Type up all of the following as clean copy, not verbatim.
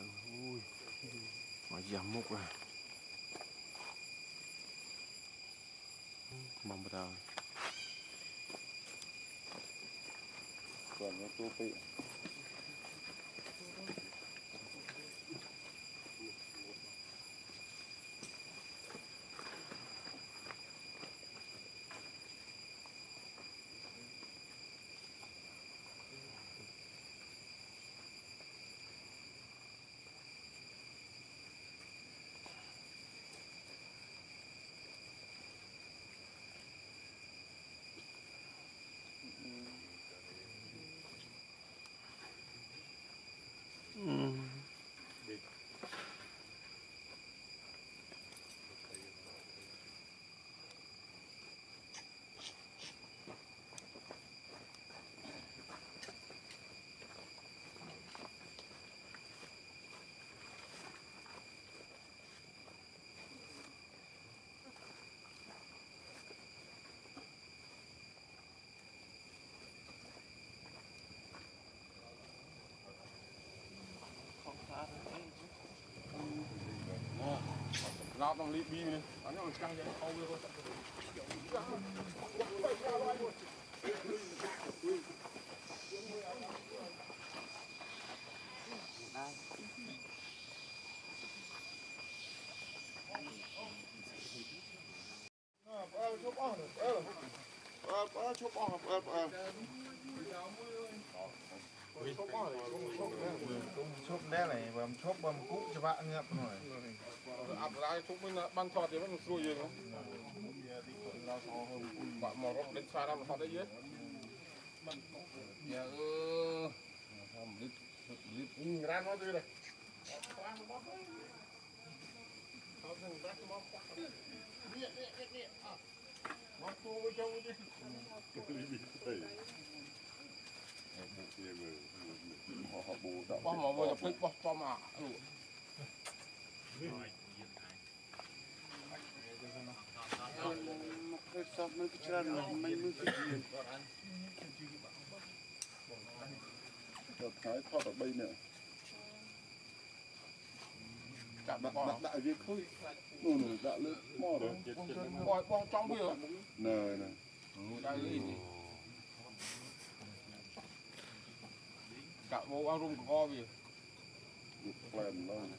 Ui, mà jamuk lah. Membetul. Tuannya tupi. Nó đang lì bì này, anh nó căng ra khâu luôn rồi. Chốt đe này và chốt bầm cũ cho bạn ngập rồi. Áp lại chốt bên ban thọt thì vẫn xuôi gì không? Bạn mò rộng đến xa ra mà thọt đấy chứ? Dạ ơ, ra nó đi đây. Móc tu với trông đi. Bó mỏ vô tập thích bó mạ đủ. Một cái sọt mấy cái chân này mấy mươi cái gì. Đợt cái thoát ở bây nữa. Đặt đại viên khơi. Nụ nụ đại lưỡi mò rồi. Bó trong bây giờ. Nè nè. Đại lưỡi gì. Cả vô ăn rung của co kìa. Được làm luôn.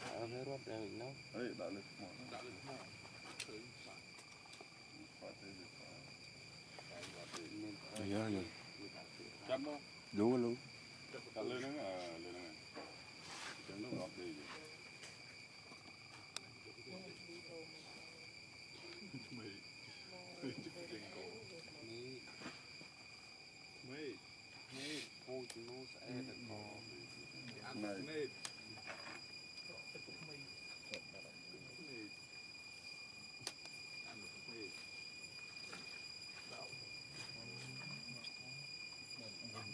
Đã lấy rốt ra mình nấu. Đấy, đã lấy mỏ. Đã lấy mỏ. Đấy ra rồi. Chấm không? Đúng rồi luôn. Đã lên đó à, lên đó này. Chấm nó ngọt gì vậy? Mày cô chú nó sẽ thật khó thì ăn này mày ăn được mày đạo không có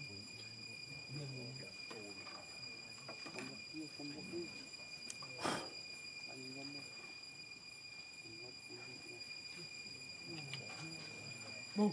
đi anh ngâm bù bù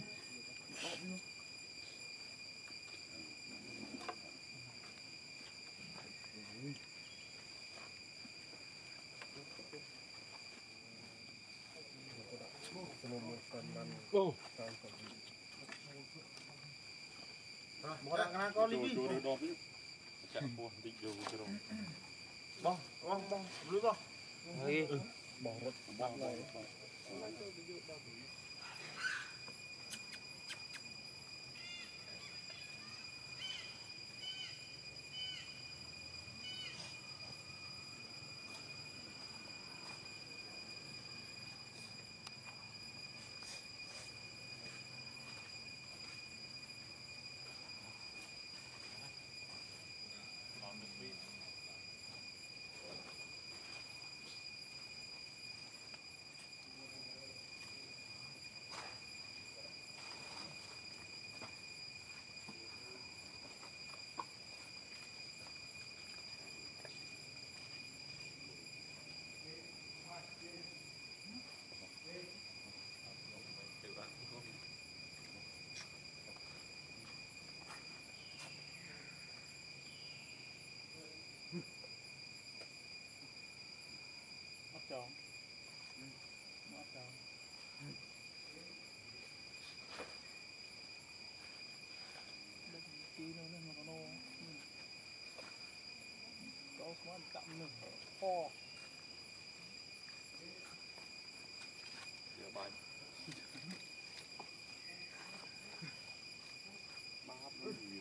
một đằng nào có lính đi chạy buồn định đồ cho đồng bong lưỡi bong bong bong Hãy subscribe cho kênh Ghiền Mì Gõ để không bỏ lỡ dong. Muat dong. Lagi nona nona. Kau semua tak menurut. Oh. Siapa? Maaf lagi.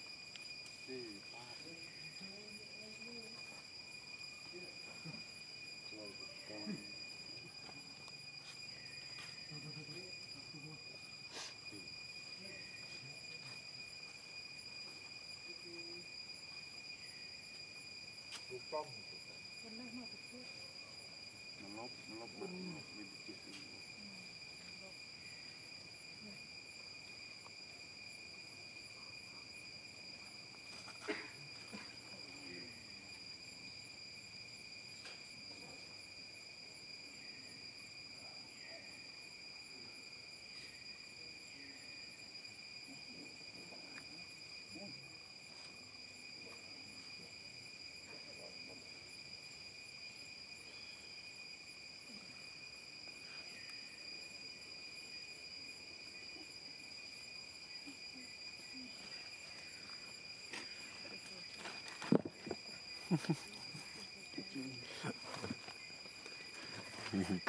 Bukan. Pernah mau betul. Melop lebih kecil.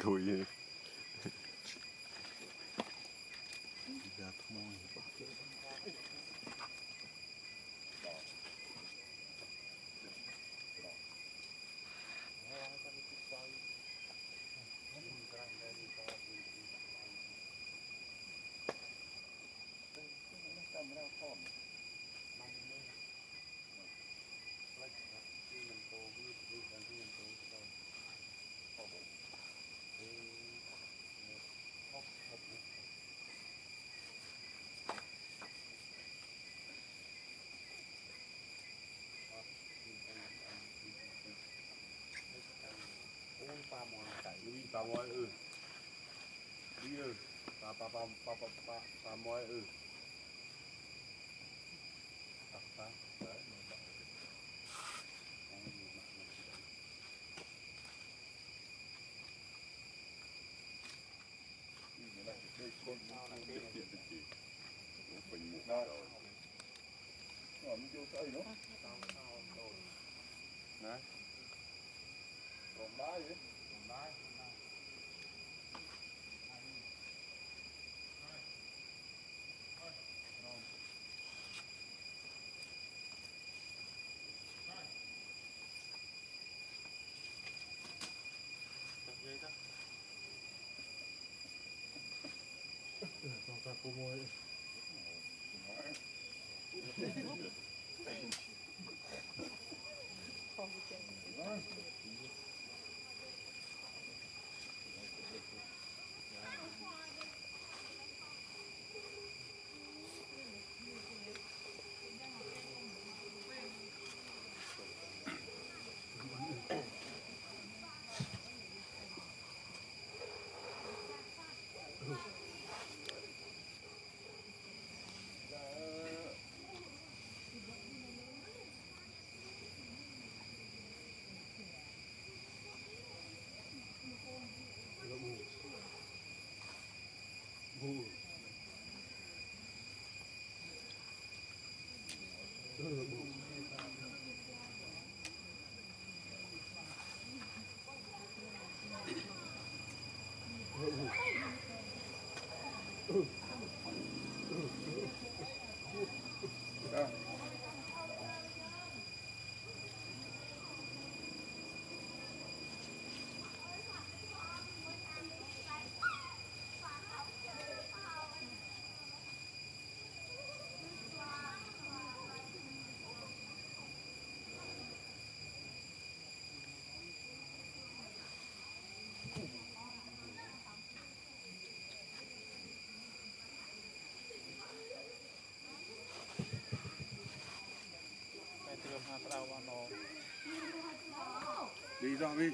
Cô ơi. Dạ thôi. Bà môi ư. Đi ư. Bà môi ư. Đây con nào nó biết chuyện gì. Bình mục rồi. Nó vô tay nó. Này. Còn đá gì? Còn đá. Aku mau. Đi ra đi.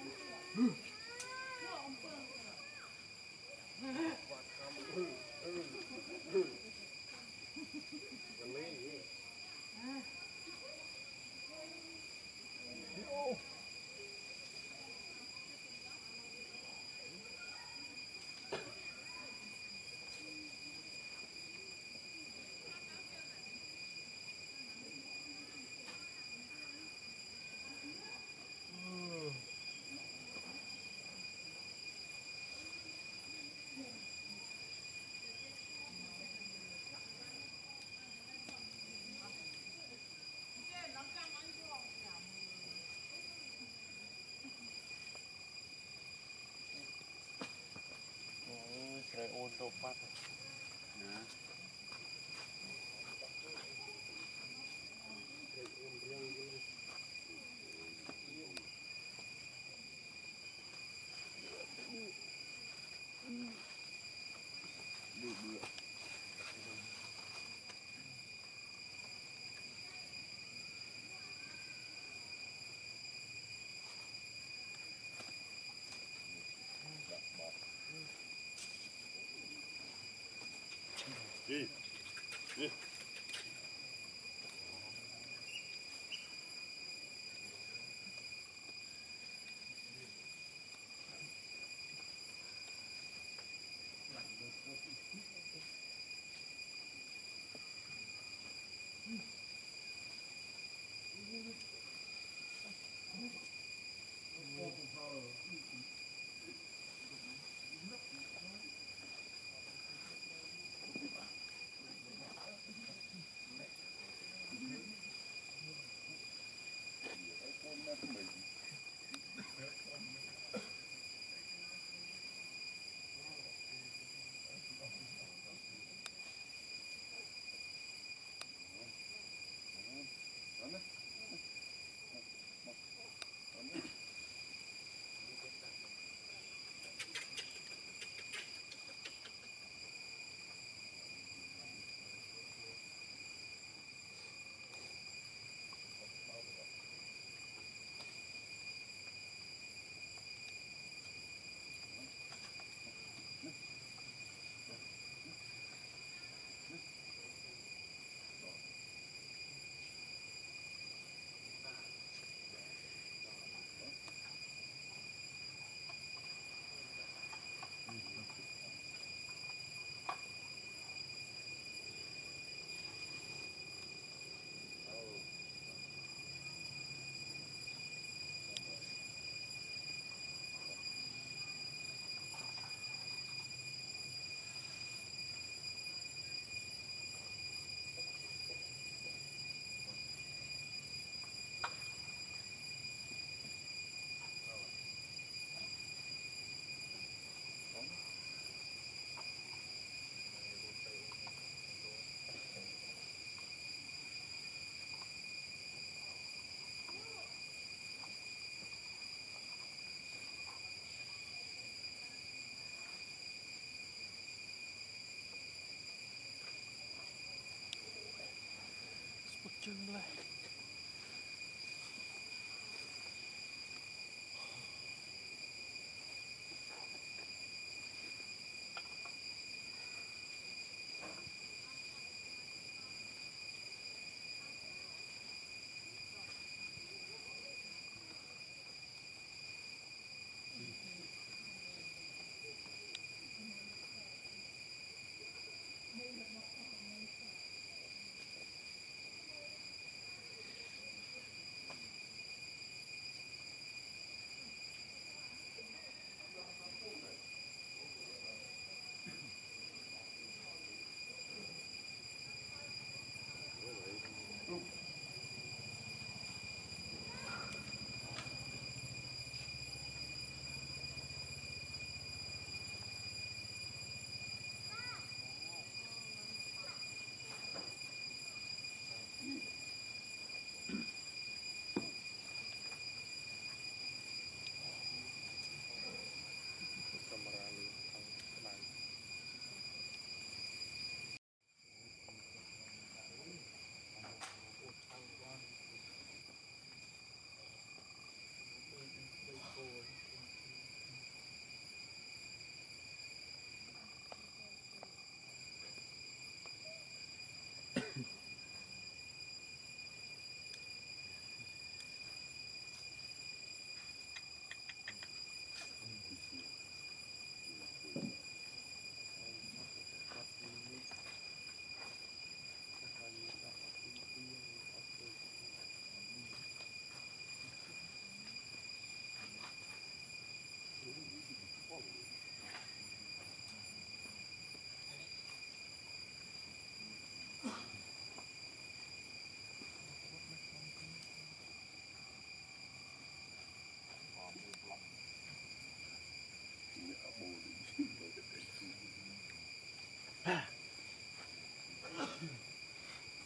topat. Nah. Đi. Đi.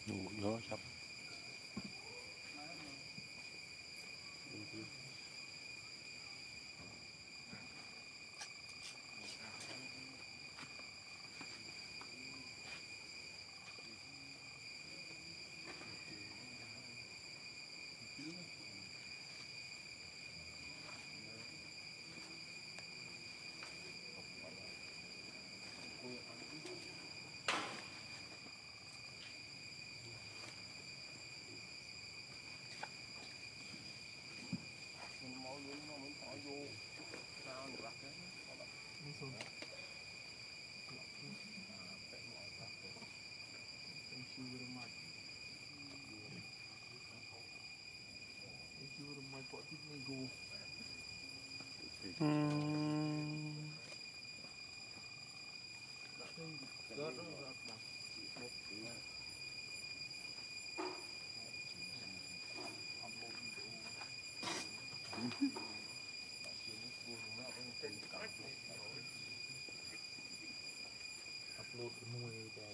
Đủ gió chậm. Upload the movie rồi.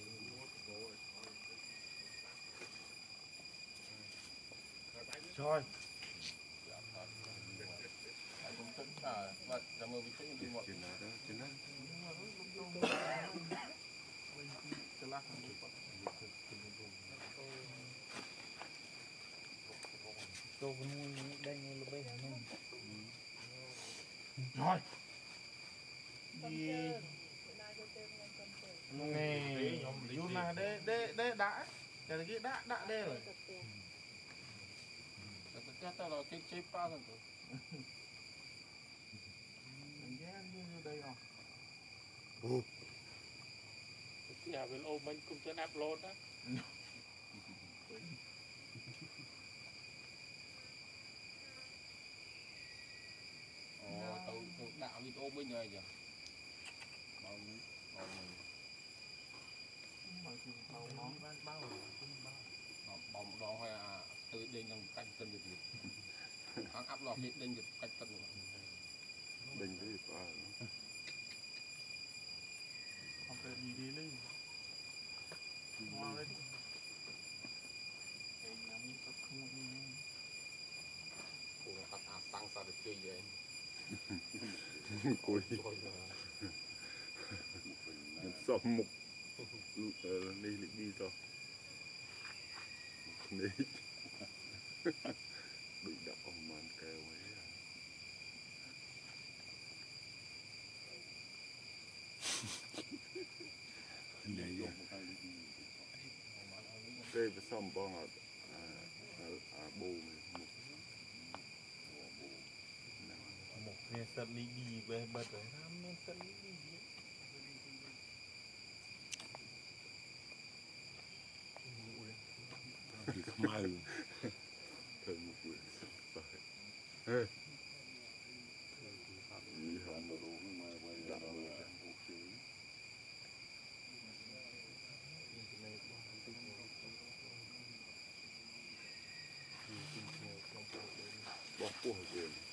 Tôi muốn đánh lúc bây giờ luôn. Rồi. Đi. Này, dùng là đê đã. Cái kia đã đê rồi. Chắc ta là cái chế ba rồi. Mình ghé như đây rồi. Ừ. Nhà bên ôm anh cũng trên upload đó. Tôi đạo đi ôm bên này rồi. Bao bóng đó hay là tới đây nằm cạnh tân được việc hắn áp lọt đến đây được cạnh tân được đình cái việc không thể đi đi lên hoa lên cái nhắm sắp không cô nó tắt áp tăng sao được chơi vậy cô đi sao mục lúc này đi rồi này bị đập ông man kêu ấy này rồi đây với xong bong à bù một ngày sắp đi đi về bật rồi năm ngày sắp đi đi mal temu kuis eh ini